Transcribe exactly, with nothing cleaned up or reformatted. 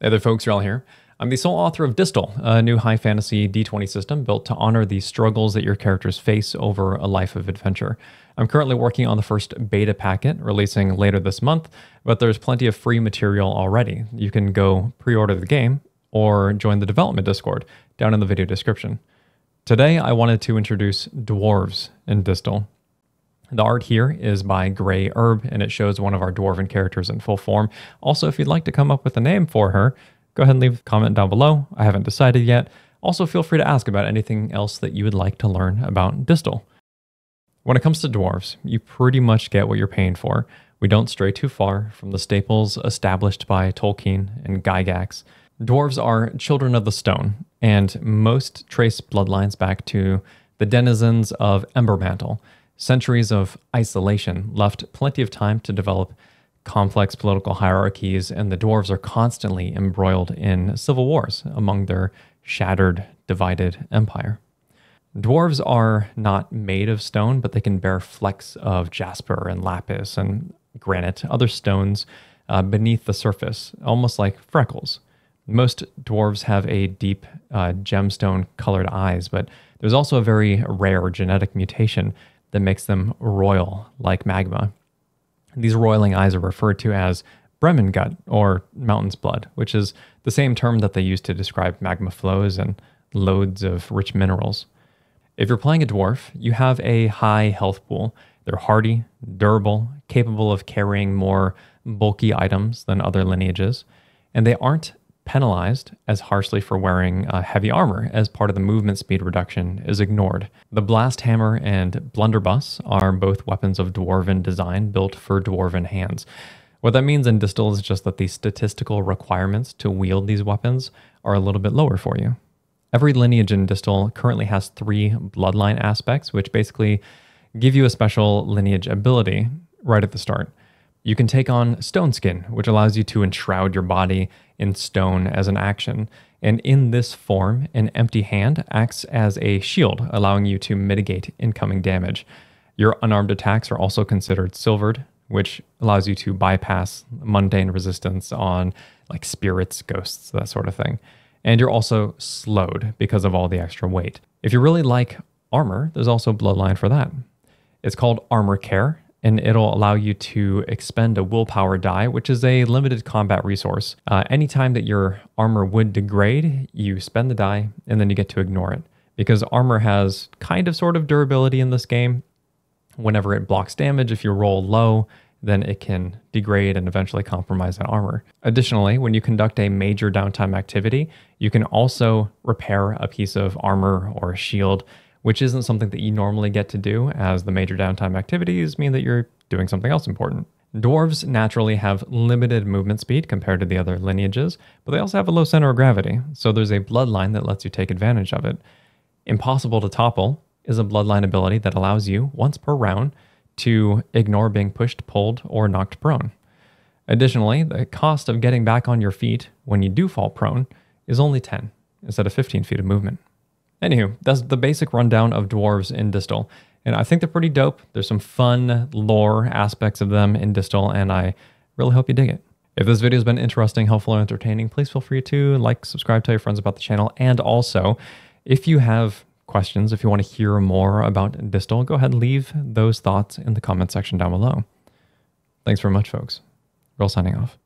The other folks are all here. I'm the sole author of Distal, a new high fantasy D twenty system built to honor the struggles that your characters face over a life of adventure. I'm currently working on the first beta packet, releasing later this month, but there's plenty of free material already. You can go pre-order the game or join the development Discord down in the video description. Today, I wanted to introduce dwarves in Distal. The art here is by Gray Herb, and it shows one of our dwarven characters in full form. Also, if you'd like to come up with a name for her, go ahead and leave a comment down below. I haven't decided yet. Also, feel free to ask about anything else that you would like to learn about Distal. When it comes to dwarves, you pretty much get what you're paying for. We don't stray too far from the staples established by Tolkien and Gygax. Dwarves are children of the stone, and most trace bloodlines back to the denizens of Ember Mantle. Centuries of isolation left plenty of time to develop complex political hierarchies, and the dwarves are constantly embroiled in civil wars among their shattered, divided empire. Dwarves are not made of stone, but they can bear flecks of jasper and lapis and granite, other stones uh, beneath the surface, almost like freckles. Most dwarves have a deep uh, gemstone-colored eyes, but there's also a very rare genetic mutation that makes them roil like magma. These roiling eyes are referred to as Bremen Gut, or mountain's blood, which is the same term that they use to describe magma flows and loads of rich minerals. If you're playing a dwarf, you have a high health pool. They're hardy, durable, capable of carrying more bulky items than other lineages, and they aren't penalized as harshly for wearing uh, heavy armor as part of the movement speed reduction is ignored. The Blast Hammer and Blunderbuss are both weapons of dwarven design built for dwarven hands. What that means in Distal is just that the statistical requirements to wield these weapons are a little bit lower for you. Every lineage in Distal currently has three bloodline aspects, which basically give you a special lineage ability right at the start. You can take on stone skin, which allows you to enshroud your body in stone as an action. And in this form, an empty hand acts as a shield, allowing you to mitigate incoming damage. Your unarmed attacks are also considered silvered, which allows you to bypass mundane resistance on like spirits, ghosts, that sort of thing. And you're also slowed because of all the extra weight. If you really like armor, there's also bloodline for that. It's called Armor Care, and it'll allow you to expend a Willpower Die, which is a limited combat resource. Uh, anytime that your armor would degrade, you spend the die, and then you get to ignore it. Because armor has kind of sort of durability in this game. Whenever it blocks damage, if you roll low, then it can degrade and eventually compromise that armor. Additionally, when you conduct a major downtime activity, you can also repair a piece of armor or a shield, which isn't something that you normally get to do, as the major downtime activities mean that you're doing something else important. Dwarves naturally have limited movement speed compared to the other lineages, but they also have a low center of gravity, so there's a bloodline that lets you take advantage of it. Impossible to Topple is a bloodline ability that allows you, once per round, to ignore being pushed, pulled, or knocked prone. Additionally, the cost of getting back on your feet when you do fall prone is only ten instead of fifteen feet of movement. Anywho, that's the basic rundown of dwarves in Distal, and I think they're pretty dope. There's some fun lore aspects of them in Distal, and I really hope you dig it. If this video has been interesting, helpful, or entertaining, please feel free to like, subscribe, tell your friends about the channel, and also, if you have questions, if you want to hear more about Distal, go ahead and leave those thoughts in the comment section down below. Thanks very much, folks. Real signing off.